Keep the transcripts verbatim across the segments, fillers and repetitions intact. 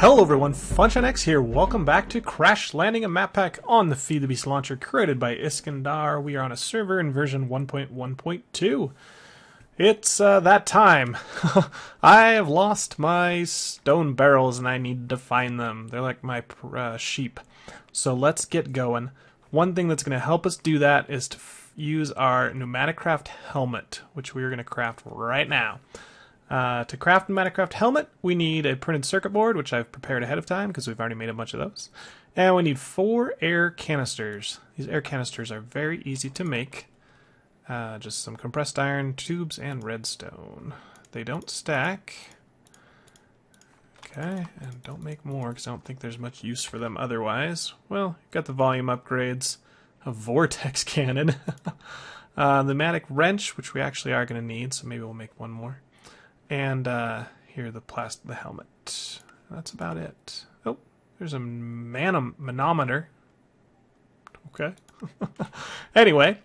Hello everyone, FunchanX here. Welcome back to Crash Landing a Map Pack on the Feed the Beast Launcher created by Iskandar. We are on a server in version one point one point two. It's uh, that time. I have lost my stone barrels and I need to find them. They're like my uh, sheep. So let's get going. One thing that's going to help us do that is to f use our PneumaticCraft helmet, which we are going to craft right now. Uh, to craft the PneumaticCraft helmet, we need a printed circuit board, which I've prepared ahead of time because we've already made a bunch of those. And we need four air canisters. These air canisters are very easy to make. Uh, just some compressed iron, tubes, and redstone. They don't stack. Okay, and don't make more because I don't think there's much use for them otherwise. Well, you've got the volume upgrades, a vortex cannon, uh, the pneumatic wrench, which we actually are going to need, so maybe we'll make one more. And uh, here the plastic, the helmet. That's about it. Oh, there's a man manometer. Okay. Anyway,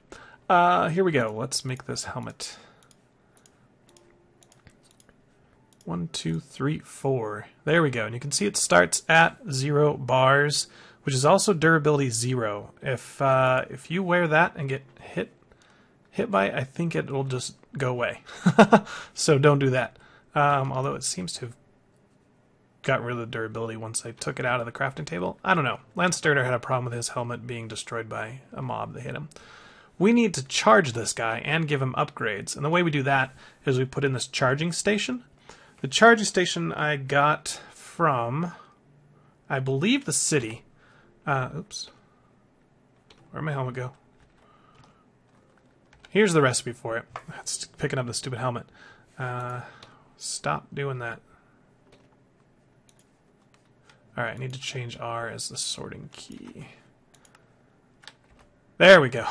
uh, here we go. Let's make this helmet. One, two, three, four. There we go. And you can see it starts at zero bars, which is also durability zero. If uh, if you wear that and get hit hit by it, I think it will just go away. So don't do that. Um, although it seems to have got rid of the durability once I took it out of the crafting table. I don't know. Landstryder had a problem with his helmet being destroyed by a mob that hit him. We need to charge this guy and give him upgrades. And the way we do that is we put in this charging station. The charging station I got from, I believe, the city. Uh, oops. Where'd my helmet go? Here's the recipe for it. That's picking up the stupid helmet. Uh, stop doing that. Alright, I need to change R as the sorting key. There we go.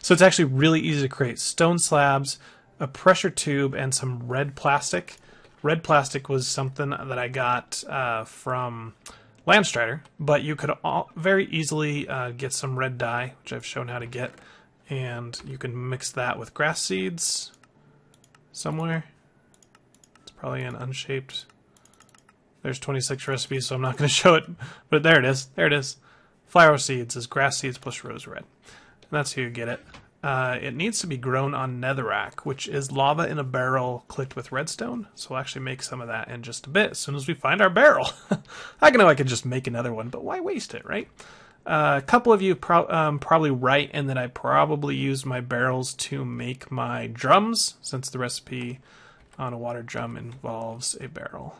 So it's actually really easy to create stone slabs, a pressure tube, and some red plastic. Red plastic was something that I got uh, from Landstryder, but you could all very easily uh, get some red dye, which I've shown how to get. And you can mix that with grass seeds somewhere. It's probably an unshaped. There's twenty-six recipes, so I'm not going to show it. But there it is. There it is. Flower seeds is grass seeds plus rose red. And that's how you get it. Uh, it needs to be grown on netherrack, which is lava in a barrel clicked with redstone. So we'll actually make some of that in just a bit as soon as we find our barrel. I know I could just make another one, but why waste it, right? Uh, a couple of you pro um, probably right, and then I probably used my barrels to make my drums, since the recipe on a water drum involves a barrel.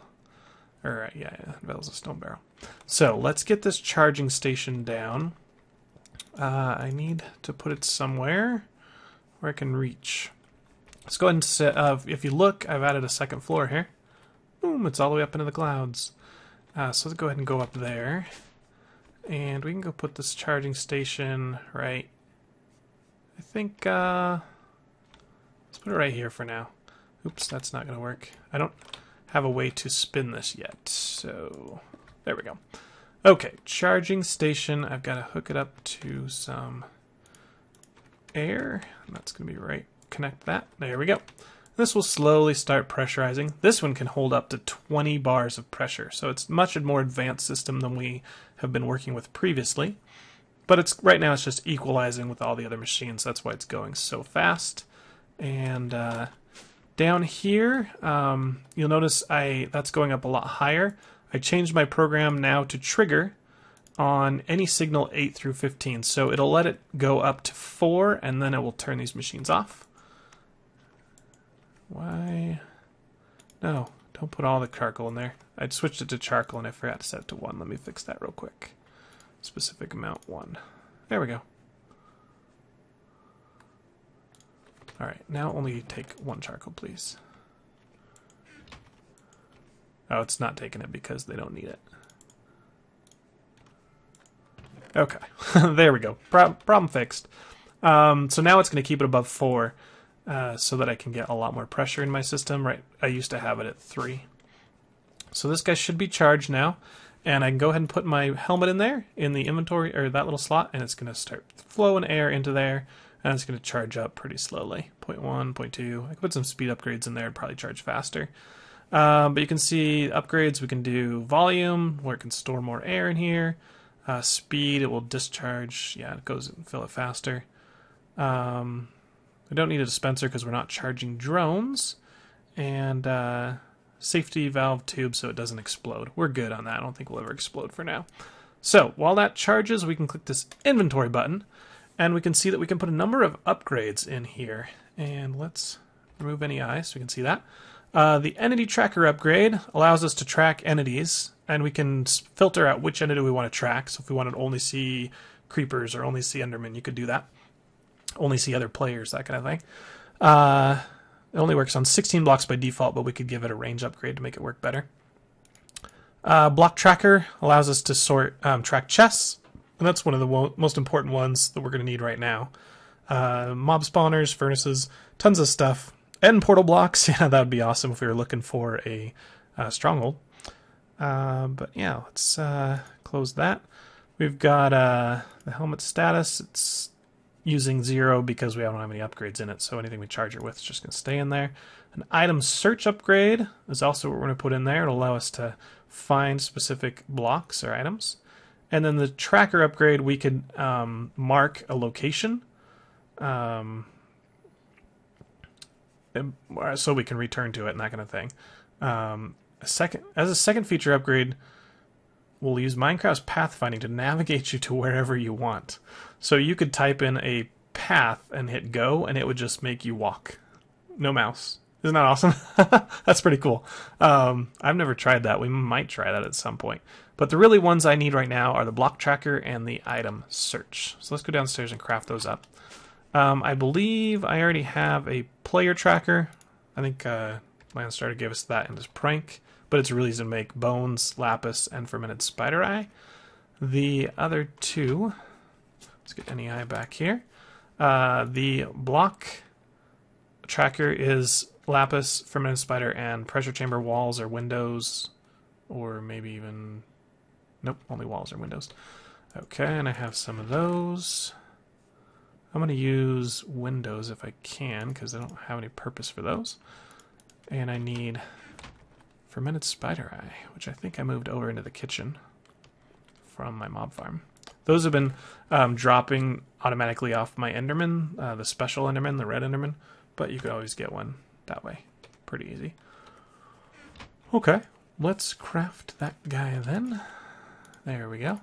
Or, uh, yeah, yeah, involves a stone barrel. So, let's get this charging station down. Uh, I need to put it somewhere where I can reach. Let's go ahead and set, uh, if you look, I've added a second floor here. Boom, it's all the way up into the clouds. Uh, so, let's go ahead and go up there. And we can go put this charging station right, I think, uh, let's put it right here for now. Oops, that's not going to work. I don't have a way to spin this yet, so there we go. Okay, charging station, I've got to hook it up to some air. That's going to be right, connect that. There we go. This will slowly start pressurizing. This one can hold up to twenty bars of pressure, so it's much a more advanced system than we have been working with previously. But it's right now it's just equalizing with all the other machines. That's why it's going so fast. And uh, down here, um, you'll notice I that's going up a lot higher. I changed my program now to trigger on any signal eight through fifteen, so it'll let it go up to four, and then it will turn these machines off. Why? No, don't put all the charcoal in there. I'd switched it to charcoal and I forgot to set it to one. Let me fix that real quick. Specific amount one. There we go. Alright, now only take one charcoal, please. Oh, it's not taking it because they don't need it. Okay, there we go. Pro- problem fixed. Um, so now it's going to keep it above four. Uh, so that I can get a lot more pressure in my system. Right, I used to have it at three. So this guy should be charged now, and I can go ahead and put my helmet in there in the inventory or that little slot, and it's going to start flowing air into there, and it's going to charge up pretty slowly. point one, point two. I could put some speed upgrades in there and probably charge faster. Um, but you can see upgrades, we can do volume, where it can store more air in here. Uh, speed, it will discharge, yeah, it goes and fill it faster. Um, we don't need a dispenser because we're not charging drones. And uh, safety valve tube so it doesn't explode. We're good on that, I don't think we'll ever explode for now. So, while that charges, we can click this inventory button, and we can see that we can put a number of upgrades in here. And let's remove N E I so we can see that. Uh, the entity tracker upgrade allows us to track entities, and we can filter out which entity we want to track. So if we wanted to only see creepers or only see Enderman, you could do that. Only see other players, that kind of thing. Uh, it only works on sixteen blocks by default, but we could give it a range upgrade to make it work better. Uh, block tracker allows us to sort um, track chests, and that's one of the wo- most important ones that we're going to need right now. Uh, mob spawners, furnaces, tons of stuff. And portal blocks, yeah, that would be awesome if we were looking for a uh, stronghold. Uh, but yeah, let's uh, close that. We've got uh, the helmet status. It's using zero because we don't have any upgrades in it, so anything we charge it with is just going to stay in there. An item search upgrade is also what we're going to put in there. It'll allow us to find specific blocks or items. And then the tracker upgrade, we can um, mark a location. Um... so we can return to it and that kind of thing. Um, a second, as a second feature upgrade, we'll use Minecraft's pathfinding to navigate you to wherever you want. So you could type in a path and hit go, and it would just make you walk. No mouse. Isn't that awesome? That's pretty cool. Um, I've never tried that. We might try that at some point. But the really ones I need right now are the block tracker and the item search. So let's go downstairs and craft those up. Um, I believe I already have a player tracker. I think uh, Landstryder gave us that in his prank, but it's really easy to make bones, lapis, and fermented spider eye. The other two, let's get N E I back here. Uh, the block tracker is lapis, fermented spider, and pressure chamber walls or windows, or maybe even, nope, only walls or windows. Okay, and I have some of those. I'm going to use windows if I can, because I don't have any purpose for those. And I need fermented spider eye, which I think I moved over into the kitchen from my mob farm. Those have been um, dropping automatically off my Enderman, uh, the special Enderman, the red Enderman, but you could always get one that way. Pretty easy. Okay, let's craft that guy then. There we go.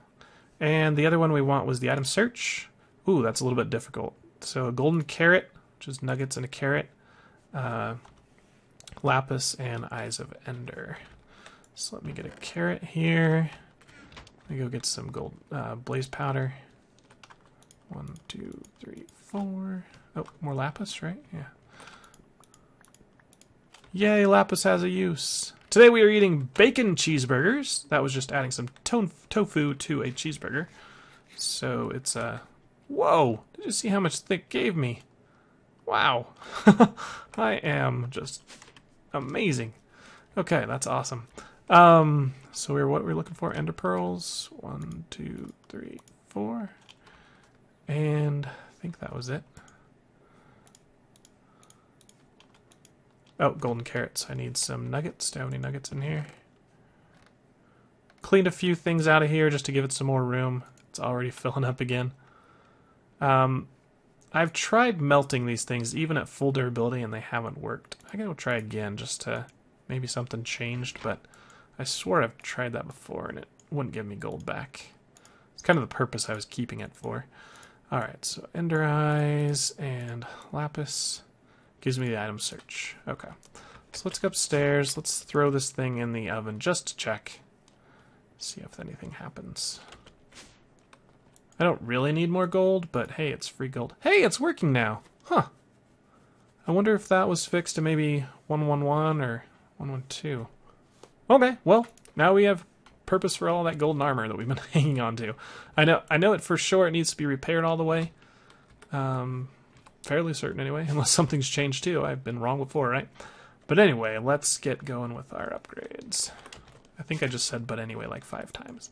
And the other one we want was the item search. Ooh, that's a little bit difficult. So a golden carrot, which is nuggets and a carrot, uh, lapis, and eyes of ender. So let me get a carrot here. Let me go get some gold uh, blaze powder. One, two, three, four. Oh, more lapis, right? Yeah. Yay, lapis has a use. Today we are eating bacon cheeseburgers. That was just adding some tofu to a cheeseburger. So it's a... Uh, Whoa! Did you see how much thick gave me? Wow! I am just amazing. Okay, that's awesome. Um, so we're what we're looking for: ender pearls. One, two, three, four, and I think that was it. Oh, golden carrots. I need some nuggets. Do I have any nuggets in here? Cleaned a few things out of here just to give it some more room. It's already filling up again. Um, I've tried melting these things even at full durability and they haven't worked. I gotta try again just to maybe something changed, but I swore I've tried that before and it wouldn't give me gold back. It's kind of the purpose I was keeping it for. Alright, so ender eyes and lapis gives me the item search. Okay, so let's go upstairs. Let's throw this thing in the oven just to check. See if anything happens. I don't really need more gold, but hey, it's free gold. Hey, it's working now. Huh. I wonder if that was fixed to maybe one one one or one one two. Okay, well, now we have purpose for all that golden armor that we've been hanging on to. I know I know it for sure. It needs to be repaired all the way. Um, fairly certain anyway, unless something's changed too. I've been wrong before, right? But anyway, let's get going with our upgrades. I think I just said, but anyway, like five times.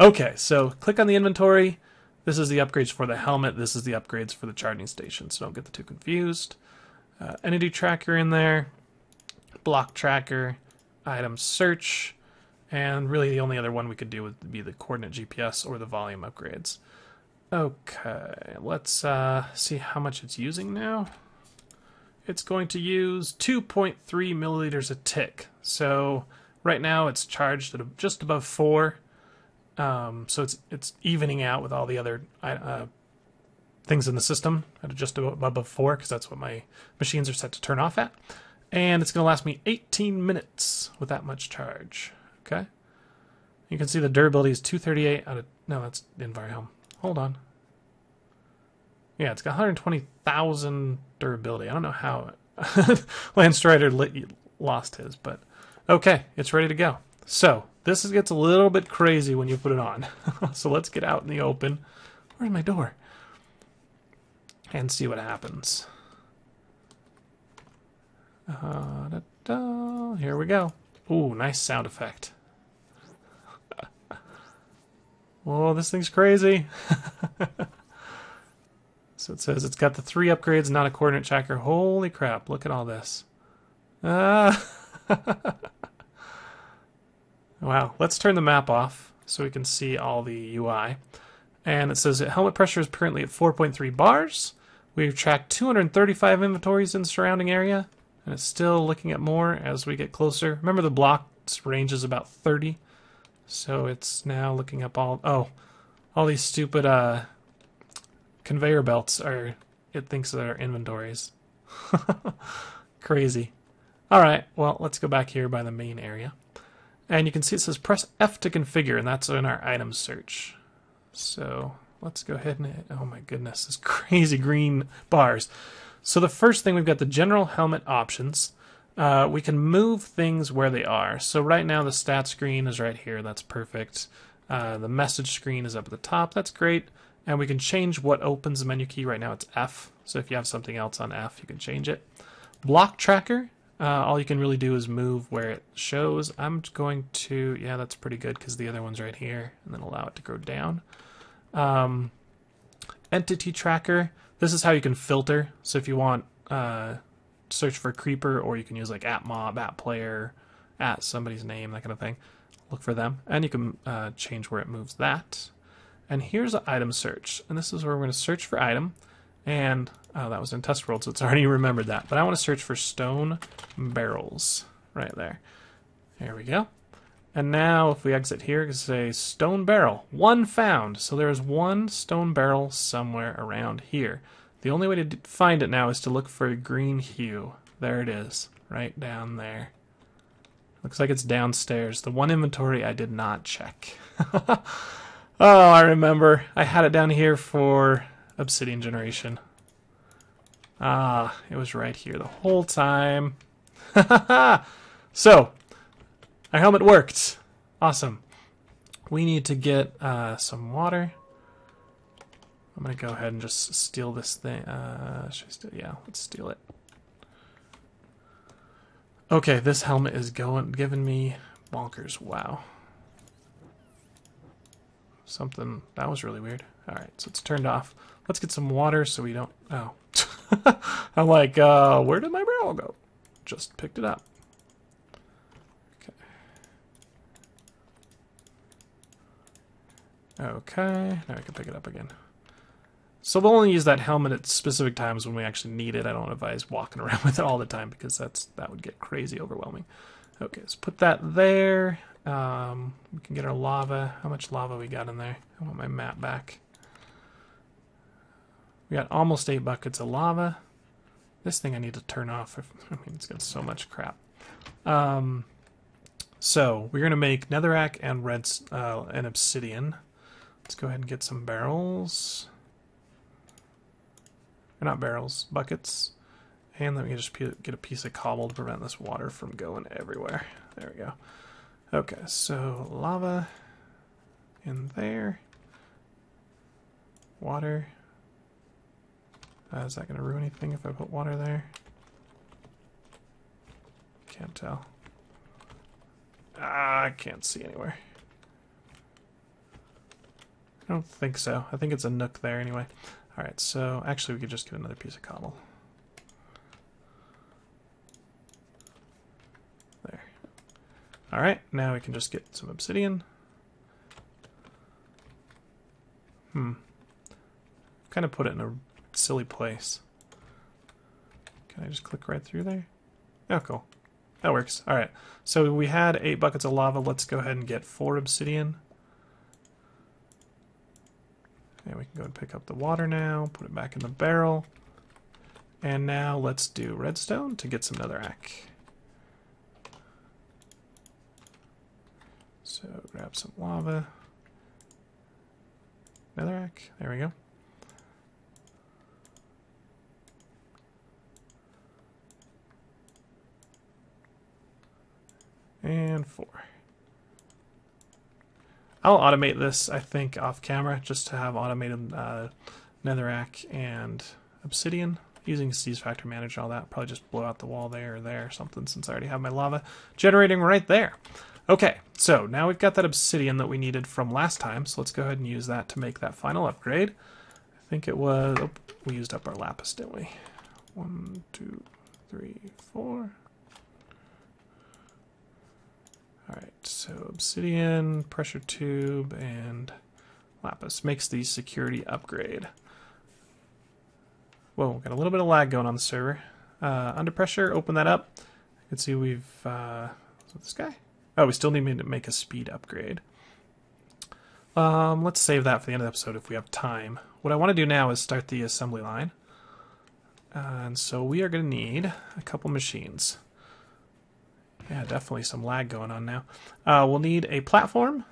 Okay, so click on the inventory. This is the upgrades for the helmet. This is the upgrades for the charging station, so don't get the two confused. Uh, entity tracker in there. block tracker, item search, and really the only other one we could do would be the coordinate G P S or the volume upgrades. Okay, let's uh, see how much it's using now. It's going to use two point three milliliters a tick. So right now it's charged at just above four. Um, so it's it's evening out with all the other uh, things in the system at just above four, because that's what my machines are set to turn off at. And it's going to last me eighteen minutes with that much charge. Okay. You can see the durability is two thirty-eight out of... No, that's EnviroHome. Hold on. Yeah, it's got one hundred twenty thousand durability. I don't know how Landstryder lost his, but... Okay, it's ready to go. So, this is, gets a little bit crazy when you put it on. So let's get out in the open. Where's my door? And see what happens. Uh, da, da. Here we go. Ooh, nice sound effect. Whoa, this thing's crazy. So it says it's got the three upgrades, not a coordinate tracker. Holy crap, look at all this. Uh, wow, let's turn the map off so we can see all the U I. And it says that helmet pressure is currently at four point three bars. We've tracked two hundred thirty-five inventories in the surrounding area. And it's still looking at more as we get closer. Remember the block's range is about thirty. So it's now looking up all... Oh, all these stupid uh, conveyor belts are... It thinks they're inventories. Crazy. All right, well, let's go back here by the main area. And you can see it says press F to configure, and that's in our item search. So let's go ahead and hit... Oh my goodness, this crazy green bars. So the first thing, we've got the general helmet options. Uh, we can move things where they are. So right now the stat screen is right here. That's perfect. Uh, the message screen is up at the top. That's great. And we can change what opens the menu key. Right now it's F. So if you have something else on F, you can change it. Block tracker. Uh, all you can really do is move where it shows. I'm going to... Yeah, that's pretty good because the other one's right here. And then allow it to go down. Um, entity tracker. This is how you can filter. So if you want uh, search for creeper, or you can use like at mob, at player, at somebody's name, that kind of thing. Look for them. And you can uh, change where it moves that. And here's an item search. And this is where we're going to search for item. And uh, that was in test world, so it's already remembered that. But I want to search for stone barrels right there. There we go. And now if we exit here, it says stone barrel, one found. So there is one stone barrel somewhere around here. The only way to find it now is to look for a green hue. There it is, right down there. Looks like it's downstairs. The one inventory I did not check. Oh, I remember. I had it down here for obsidian generation. Ah, it was right here the whole time. So... our helmet worked. Awesome. We need to get uh, some water. I'm going to go ahead and just steal this thing. Uh, should I steal? Yeah, let's steal it. Okay, this helmet is going, giving me bonkers. Wow. Something, that was really weird. All right, so it's turned off. Let's get some water so we don't, oh. I'm like, uh, where did my barrel go? Just picked it up. Okay, now I can pick it up again. So we'll only use that helmet at specific times when we actually need it. I don't advise walking around with it all the time because that's that would get crazy overwhelming. Okay, let's put that there. Um, we can get our lava. How much lava we got in there? I want my map back. We got almost eight buckets of lava. This thing I need to turn off. I mean, it's got so much crap. Um, so we're going to make netherrack and red uh, and obsidian. Let's go ahead and get some barrels. Or not barrels, buckets. And let me just get a piece of cobble to prevent this water from going everywhere. There we go. Okay, so lava in there. Water. Uh, is that going to ruin anything if I put water there? Can't tell. Ah, I can't see anywhere. I don't think so. I think it's a nook there anyway. Alright, so actually we could just get another piece of cobble. Alright, now we can just get some obsidian. Hmm. Kind of put it in a silly place. Can I just click right through there? Oh, cool. That works. Alright, so we had eight buckets of lava. Let's go ahead and get four obsidian. And we can go and pick up the water now, put it back in the barrel. And now let's do redstone to get some netherrack. So grab some lava. Netherrack, there we go. And four. I'll automate this, I think, off camera, just to have automated uh, netherrack and obsidian. Using Steve's Factory Manager, all that. Probably just blow out the wall there or there or something, since I already have my lava generating right there. Okay, so now we've got that obsidian that we needed from last time, so let's go ahead and use that to make that final upgrade. I think it was... Oh, we used up our lapis, didn't we? One, two, three, four. Alright, so obsidian, pressure tube, and lapis. Makes the security upgrade. Whoa, got a little bit of lag going on the server. Uh, under pressure, open that up. You can see we've... Uh, this guy? Oh, we still need to make a speed upgrade. Um, let's save that for the end of the episode if we have time. What I want to do now is start the assembly line. Uh, and so we are going to need a couple machines. Yeah, definitely some lag going on now. Uh, we'll need a platform.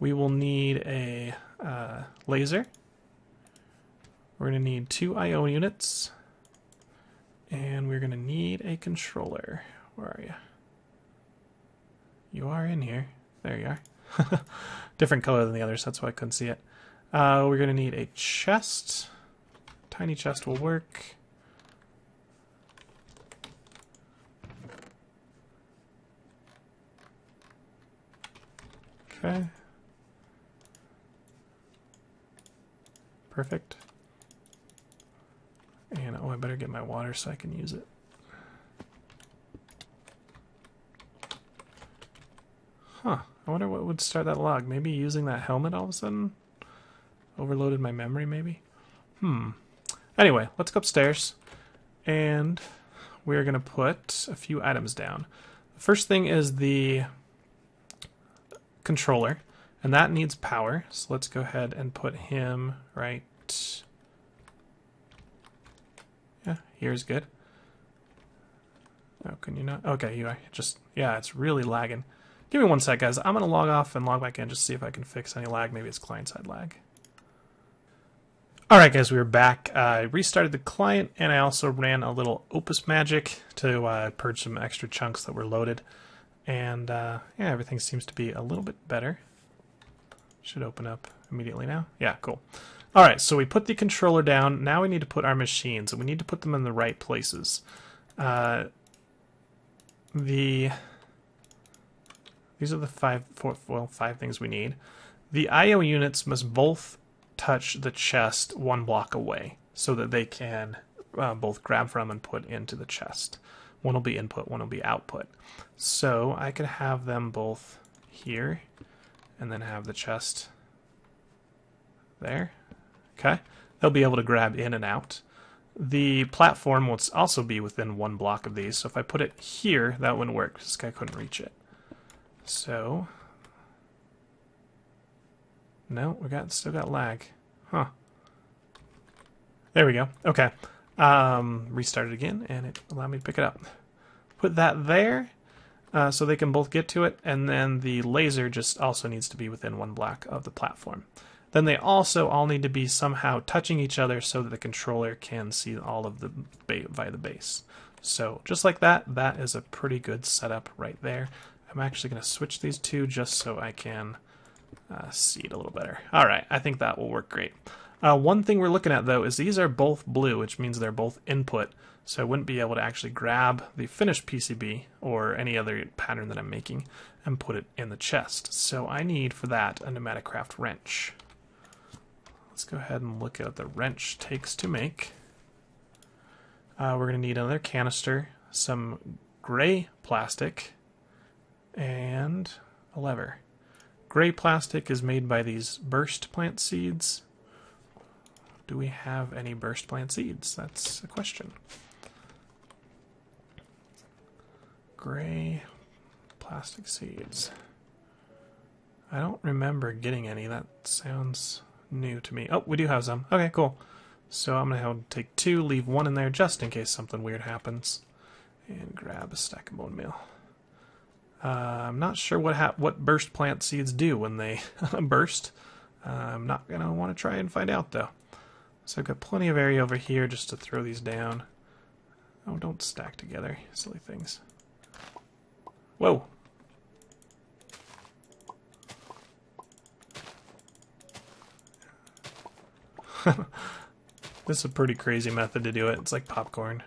We will need a uh, laser. We're going to need two I O units, and we're going to need a controller. Where are you? You are in here. There you are. Different color than the others, that's why I couldn't see it. Uh, we're going to need a chest. Tiny chest will work. Okay. Perfect. And oh, I better get my water so I can use it. Huh, I wonder what would start that log. Maybe using that helmet all of a sudden? Overloaded my memory, maybe? Hmm. Anyway, let's go upstairs. And we're going to put a few items down. The first thing is the controller. And that needs power. So let's go ahead and put him right... Here's good. Oh, can you not? Okay, you are just, yeah, it's really lagging. Give me one sec, guys. I'm going to log off and log back in just to see if I can fix any lag. Maybe it's client-side lag. All right, guys, we're back. Uh, I restarted the client, and I also ran a little Opus Magic to uh, purge some extra chunks that were loaded. And, uh, yeah, everything seems to be a little bit better. Should open up immediately now. Yeah, cool. Alright, so we put the controller down. Now we need to put our machines, and we need to put them in the right places. Uh, the These are the five, four, well, five things we need. The I O units must both touch the chest one block away so that they can uh, both grab from and put into the chest. One will be input, one will be output. So I could have them both here, and then have the chest there. Okay, they'll be able to grab in and out. The platform will also be within one block of these, so if I put it here, that wouldn't work, because this guy couldn't reach it. So, no, we got still got lag. Huh. There we go. Okay, um, restart it again, and it allowed me to pick it up. Put that there, uh, so they can both get to it, and then the laser just also needs to be within one block of the platform. Then they also all need to be somehow touching each other so that the controller can see all of the bait via the base. So just like that, that is a pretty good setup right there. I'm actually going to switch these two just so I can uh, see it a little better. All right, I think that will work great. Uh, one thing we're looking at, though, is these are both blue, which means they're both input. So I wouldn't be able to actually grab the finished P C B or any other pattern that I'm making and put it in the chest. So I need for that a PneumaticCraft wrench. Let's go ahead and look at what the wrench takes to make. Uh, we're going to need another canister, some gray plastic, and a lever. Gray plastic is made by these burst plant seeds. Do we have any burst plant seeds? That's a question. Gray plastic seeds. I don't remember getting any. That sounds new to me. Oh, we do have some. Okay, cool. So I'm going to take two, leave one in there just in case something weird happens. And grab a stack of bone meal. Uh, I'm not sure what ha what burst plant seeds do when they burst. Uh, I'm not going to want to try and find out, though. So I've got plenty of area over here just to throw these down. Oh, don't stack together. Silly things. Whoa! This is a pretty crazy method to do it. It's like popcorn.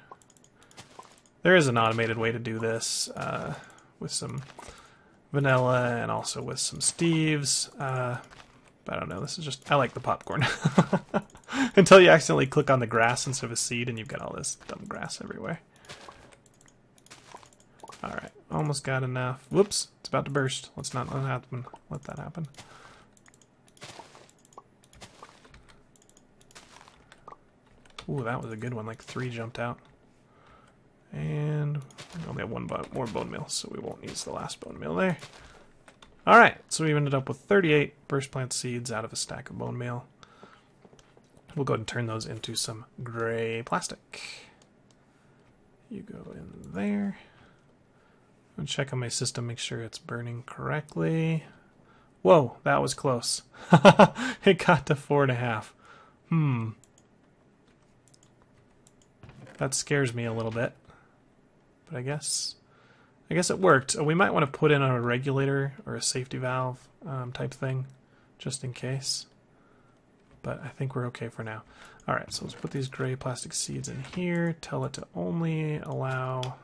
There is an automated way to do this uh, with some vanilla and also with some Steve's. Uh, but I don't know. This is just... I like the popcorn. Until you accidentally click on the grass instead of a seed and you've got all this dumb grass everywhere. Alright. Almost got enough. Whoops! It's about to burst. Let's not let, happen. let that happen. Ooh, that was a good one. Like three jumped out. And we only have one bo more bone meal, so we won't use the last bone meal there. Alright, so we've ended up with thirty-eight burst plant seeds out of a stack of bone meal. We'll go ahead and turn those into some gray plastic. You go in there. I'm going to check on my system, make sure it's burning correctly. Whoa, that was close. It got to four and a half. Hmm. That scares me a little bit, but I guess I guess it worked. We might want to put in a regulator or a safety valve um, type thing, just in case. But I think we're okay for now. All right, so let's put these gray plastic seeds in here. Tell it to only allow.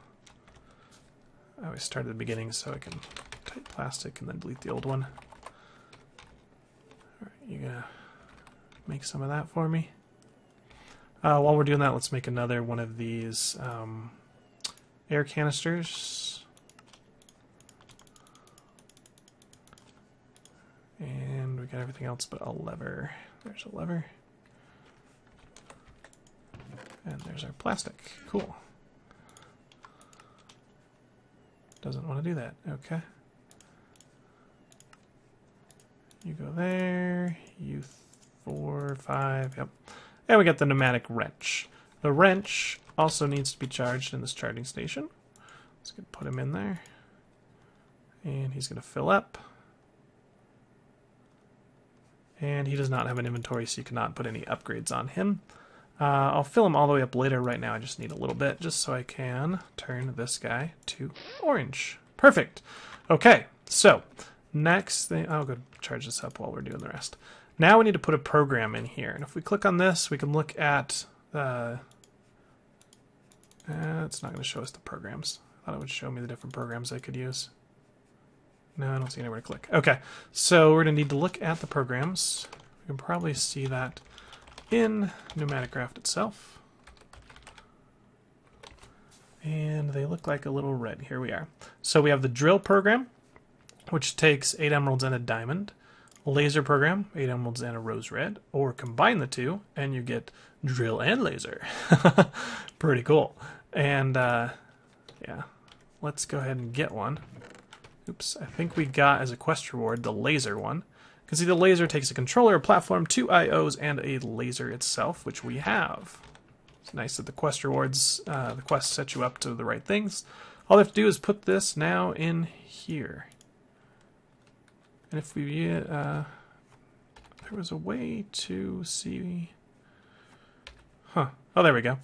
I always start at the beginning so I can type plastic and then delete the old one. All right, you gonna make some of that for me? Uh, while we're doing that, let's make another one of these um, air canisters. And we got everything else but a lever. There's a lever. And there's our plastic. Cool. Doesn't want to do that. Okay. You go there. You four, five. Yep. And we got the pneumatic wrench. The wrench also needs to be charged in this charging station. Let's get, put him in there. And he's going to fill up. And he does not have an inventory, so you cannot put any upgrades on him. Uh, I'll fill him all the way up later. Right now I just need a little bit, just so I can turn this guy to orange. Perfect. Okay, so next thing... I'll go charge this up while we're doing the rest. Now we need to put a program in here, and if we click on this, we can look at, uh, uh, it's not going to show us the programs. I thought it would show me the different programs I could use. No, I don't see anywhere to click. Okay, so we're going to need to look at the programs. We can probably see that in PneumaticCraft itself. And they look like a little red. Here we are. So we have the drill program, which takes eight emeralds and a diamond. Laser program, eight emeralds and a rose red, or combine the two and you get drill and laser. Pretty cool. And uh, yeah, let's go ahead and get one. Oops, I think we got as a quest reward the laser one. You can see the laser takes a controller, a platform, two I Os, and a laser itself, which we have. It's nice that the quest rewards, uh, the quests set you up to the right things. All I have to do is put this now in here. And if we, uh, there was a way to see, huh, oh, there we go.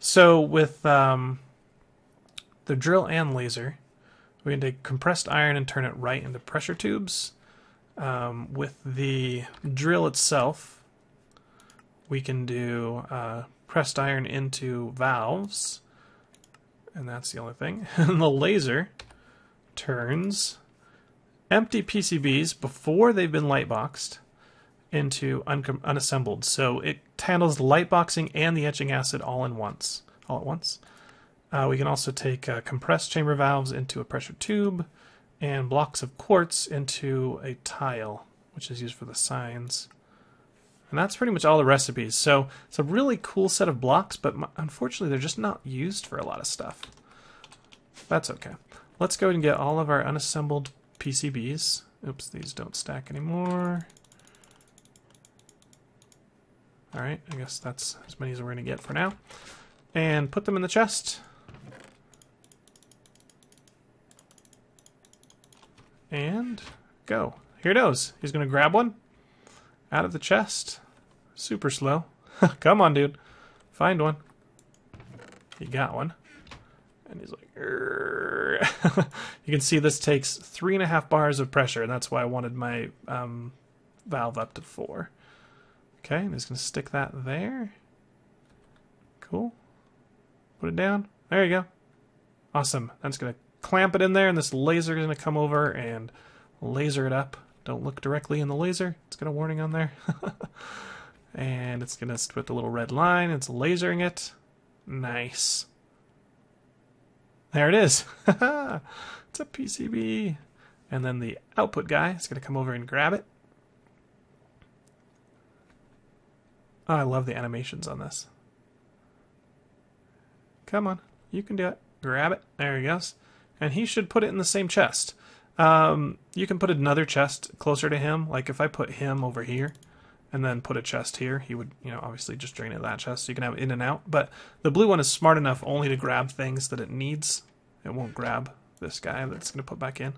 So with um, the drill and laser, we can take compressed iron and turn it right into pressure tubes. Um, with the drill itself, we can do uh, pressed iron into valves, and that's the only thing. And the laser turns empty P C Bs before they've been lightboxed into un unassembled. So it handles the lightboxing and the etching acid all in once. All at once. Uh, we can also take uh, compressed chamber valves into a pressure tube, and blocks of quartz into a tile, which is used for the signs. And that's pretty much all the recipes. So it's a really cool set of blocks, but unfortunately they're just not used for a lot of stuff. That's okay. Let's go ahead and get all of our unassembled P C Bs. Oops, these don't stack anymore. Alright, I guess that's as many as we're going to get for now. And put them in the chest. And go. Here it goes. He's going to grab one out of the chest. Super slow. Come on, dude. Find one. He got one. And he's like, you can see this takes three and a half bars of pressure, and that's why I wanted my um, valve up to four. Okay, I'm just going to stick that there. Cool. Put it down. There you go. Awesome. I'm just going to clamp it in there, and this laser is going to come over and laser it up. Don't look directly in the laser. It's got a warning on there. And it's going to put the little red line. It's lasering it. Nice. There it is. It's a P C B. And then the output guy is going to come over and grab it. Oh, I love the animations on this. Come on. You can do it. Grab it. There he goes. And he should put it in the same chest. Um, you can put another chest closer to him. Like if I put him over here and then put a chest here, he would, you know, obviously just drain it that chest. So you can have it in and out. But the blue one is smart enough only to grab things that it needs. It won't grab this guy that's going to put back in.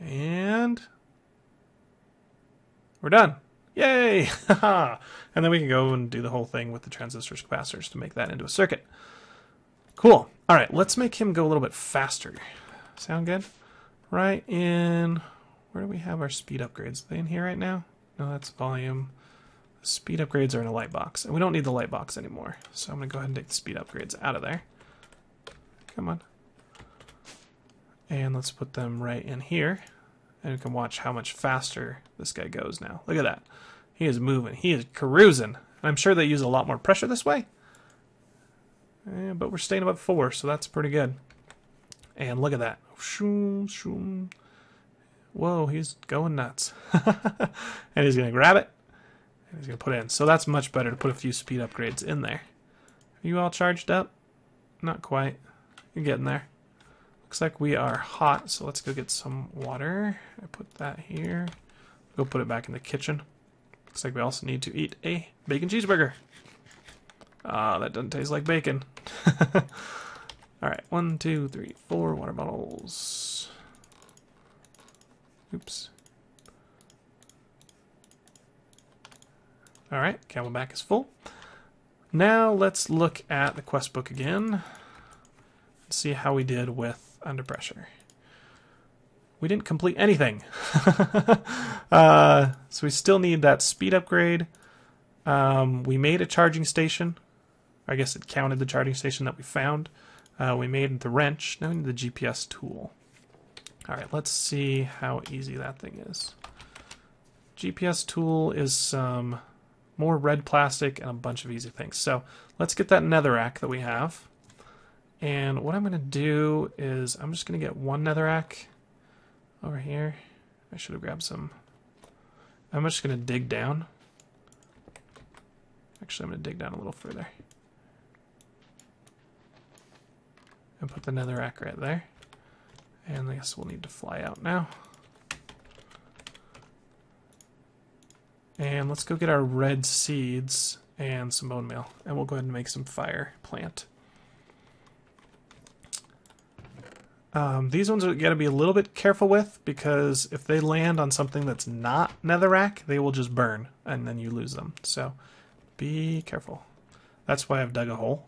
And we're done. Yay! And then we can go and do the whole thing with the transistors, capacitors to make that into a circuit. Cool. All right, let's make him go a little bit faster. Sound good? Right in... Where do we have our speed upgrades? Are they in here right now? No, that's volume. The speed upgrades are in a light box. And we don't need the light box anymore. So I'm going to go ahead and take the speed upgrades out of there. Come on. And let's put them right in here. And we can watch how much faster this guy goes now. Look at that. He is moving. He is cruising. I'm sure they use a lot more pressure this way. Eh, but we're staying above four, so that's pretty good. And look at that. Shoom, shoom. Whoa, he's going nuts. And he's going to grab it. And he's going to put it in. So that's much better to put a few speed upgrades in there. Are you all charged up? Not quite. You're getting there. Looks like we are hot, so let's go get some water. I put that here. Go put it back in the kitchen. Looks like we also need to eat a bacon cheeseburger. Ah, uh, that doesn't taste like bacon. Alright, one, two, three, four water bottles. Oops. Alright, Camelback is full. Now let's look at the quest book again. Let's see how we did with under pressure. We didn't complete anything. uh, so we still need that speed upgrade. Um, we made a charging station. I guess it counted the charging station that we found. Uh, we made the wrench. Now we need the G P S tool. Alright, let's see how easy that thing is. G P S tool is some more red plastic and a bunch of easy things. So let's get that netherrack that we have. And what I'm going to do is I'm just going to get one netherrack over here. I should have grabbed some. I'm just going to dig down. Actually, I'm going to dig down a little further. And put the netherrack right there. And I guess we'll need to fly out now. And let's go get our red seeds and some bone meal. And we'll go ahead and make some fire plant. Um, these ones are got to be a little bit careful with, because if they land on something that's not netherrack, they will just burn, and then you lose them. So be careful. That's why I've dug a hole.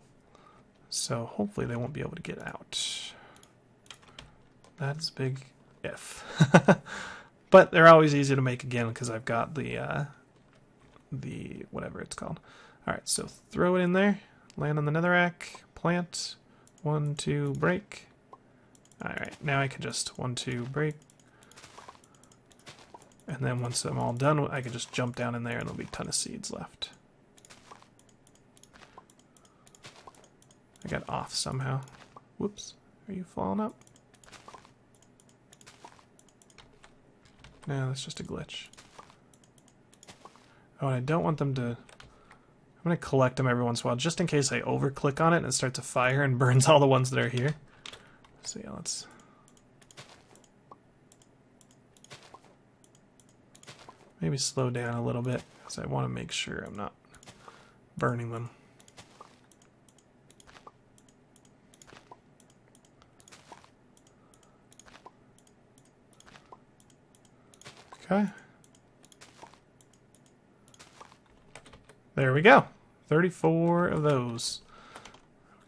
So hopefully they won't be able to get out. That's a big if. But they're always easy to make again, because I've got the, uh, the whatever it's called. Alright, so throw it in there. Land on the netherrack. Plant. One, two, break. Alright, now I can just one, two, break. And then once I'm all done, I can just jump down in there and there'll be a ton of seeds left. I got off somehow. Whoops. Are you falling up? No, that's just a glitch. Oh, and I don't want them to... I'm going to collect them every once in a while, just in case I over-click on it and it starts a fire and burns all the ones that are here. So yeah, let's... maybe slow down a little bit, because I want to make sure I'm not burning them. Okay. There we go. thirty-four of those.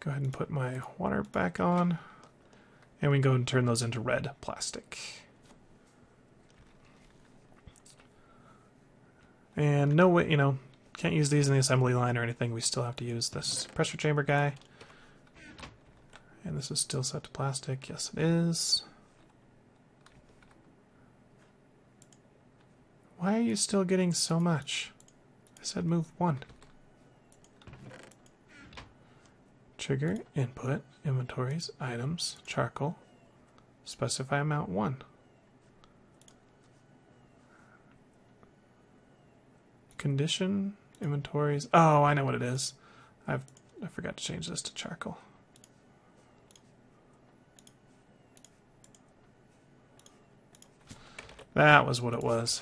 Go ahead and put my water back on. And we can go and turn those into red plastic. And no way, you know, can't use these in the assembly line or anything. We still have to use this pressure chamber guy. And this is still set to plastic. Yes, it is. Why are you still getting so much? I said move one. Trigger, input, inventories, items, charcoal. Specify amount one. Condition, inventories. Oh, I know what it is. I've, I forgot to change this to charcoal. That was what it was.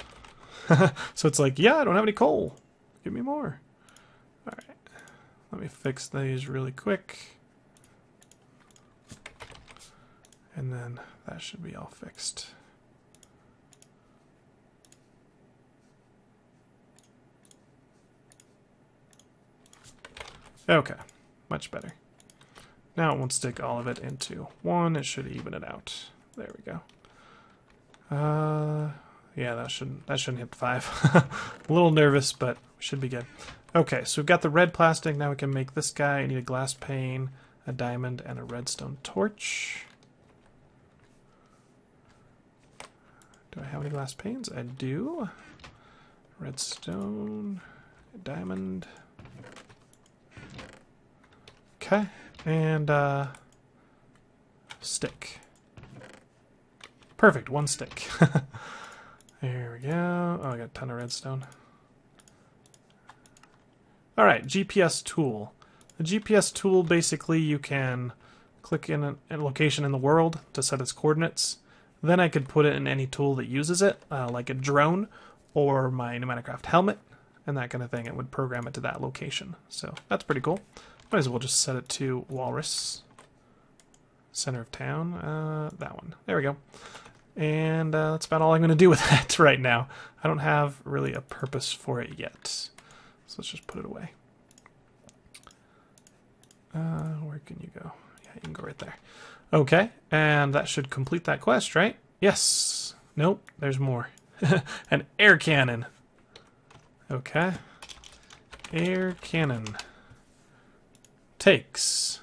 So it's like, yeah, I don't have any coal. Give me more. All right. Let me fix these really quick. And then that should be all fixed. Okay. Much better. Now it won't stick all of it into one. It should even it out. There we go. Uh... Yeah, that shouldn't that shouldn't hit five. A little nervous, but we should be good. Okay, so we've got the red plastic. Now we can make this guy. I need a glass pane, a diamond, and a redstone torch. Do I have any glass panes? I do. Redstone, a diamond. Okay, and uh, stick. Perfect, one stick. There we go. Oh, I got a ton of redstone. All right, G P S tool. The G P S tool, basically, you can click in a, a location in the world to set its coordinates. Then I could put it in any tool that uses it, uh, like a drone or my PneumaticCraft helmet and that kind of thing. It would program it to that location. So that's pretty cool. Might as well just set it to Walrus. Center of town. Uh, that one. There we go. And uh, that's about all I'm going to do with that right now. I don't have really a purpose for it yet. So let's just put it away. Uh, where can you go? Yeah, you can go right there. Okay, and that should complete that quest, right? Yes. Nope, there's more. An air cannon. Okay. Air cannon. Takes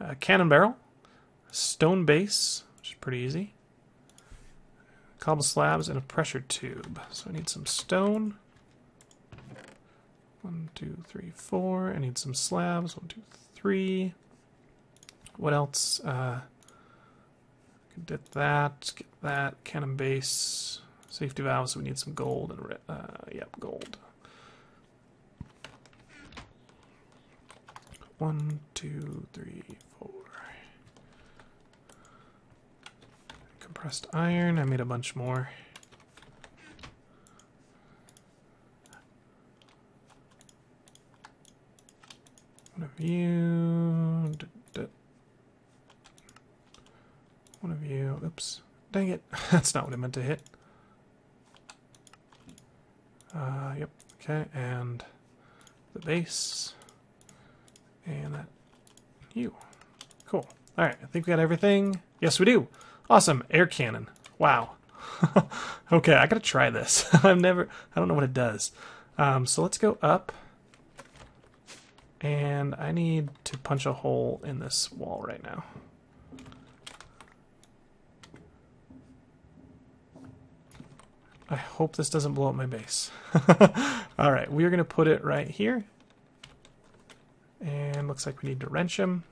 a cannon barrel, stone base, which is pretty easy. Cobble slabs and a pressure tube. So I need some stone. One, two, three, four. I need some slabs. One, two, three. What else? Uh, I can get that. Get that. Cannon base. Safety valve. So we need some gold and uh, yep, gold. One, two, three, four. Compressed iron. I made a bunch more. One of you. Da, da. One of you. Oops. Dang it. That's not what I meant to hit. Uh, yep. Okay. And the base. And that. You. Cool. Alright. I think we got everything. Yes, we do. Awesome, air cannon. Wow. Okay, I gotta try this. I've never, I don't know what it does. Um, so let's go up. And I need to punch a hole in this wall right now. I hope this doesn't blow up my base. Alright, we're gonna put it right here. And looks like we need to wrench him.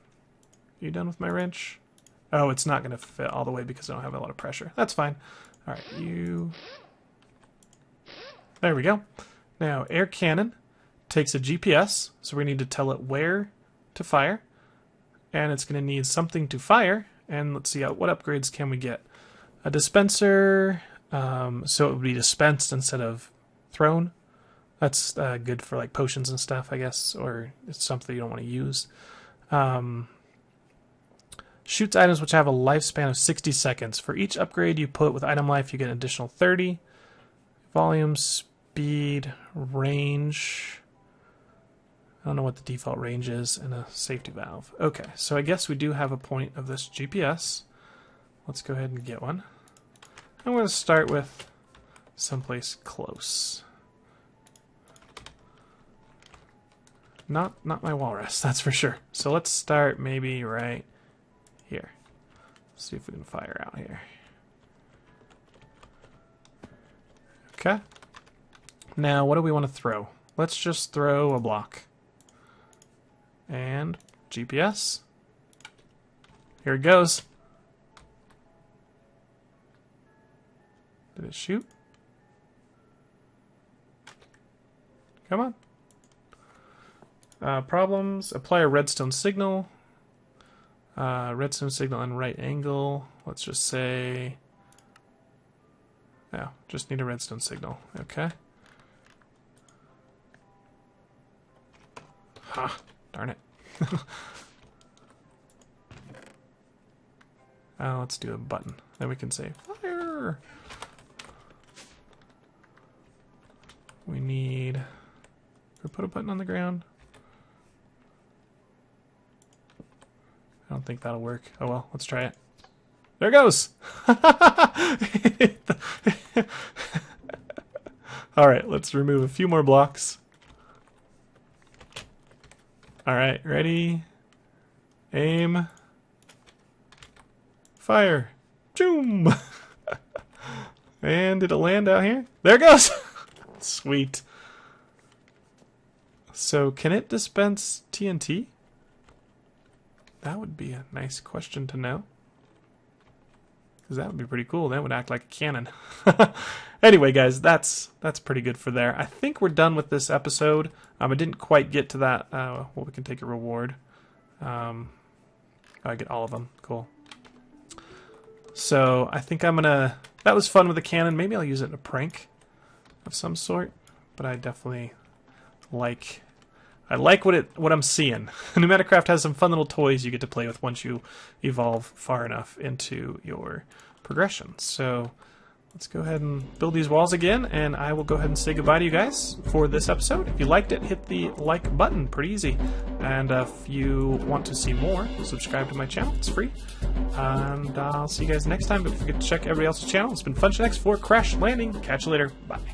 Are you done with my wrench? Oh, it's not going to fit all the way because I don't have a lot of pressure. That's fine. All right, you There we go. Now, air cannon takes a G P S, so we need to tell it where to fire. And it's going to need something to fire. And let's see, what upgrades can we get? A dispenser, um, so it would be dispensed instead of thrown. That's uh, good for like potions and stuff, I guess, or it's something you don't want to use. Um, shoots items which have a lifespan of sixty seconds. For each upgrade you put with item life, you get an additional thirty. Volume, speed, range. I don't know what the default range is, and a safety valve. Okay, so I guess we do have a point of this G P S. Let's go ahead and get one. I'm going to start with someplace close. Not not my walrus, that's for sure. So let's start maybe right here. Let's see if we can fire out here. Okay. Now, what do we want to throw? Let's just throw a block. And G P S. Here it goes. Did it shoot? Come on. Uh, problems. Apply a redstone signal. Uh, redstone signal and right angle. Let's just say... Oh, just need a redstone signal. Okay. Ha! Darn it. uh, let's do a button. Then we can say fire! We need... Can we put a button on the ground? I don't think that'll work. Oh well, let's try it. There it goes! Alright, let's remove a few more blocks. Alright, ready? Aim. Fire. Choom! And did it land out here? There it goes! Sweet. So, can it dispense T N T? That would be a nice question to know. Because that would be pretty cool. That would act like a cannon. Anyway, guys, that's that's pretty good for there. I think we're done with this episode. Um, I didn't quite get to that. Uh, well, we can take a reward. Um, I get all of them. Cool. So I think I'm going to... That was fun with the cannon. Maybe I'll use it in a prank of some sort. But I definitely like... I like what it what I'm seeing. PneumaticCraft has some fun little toys you get to play with once you evolve far enough into your progression. So let's go ahead and build these walls again, and I will go ahead and say goodbye to you guys for this episode. If you liked it, hit the like button. Pretty easy. And uh, if you want to see more, subscribe to my channel. It's free. And I'll see you guys next time. Don't forget to check everybody else's channel. It's been FunchanX for Crash Landing. Catch you later. Bye.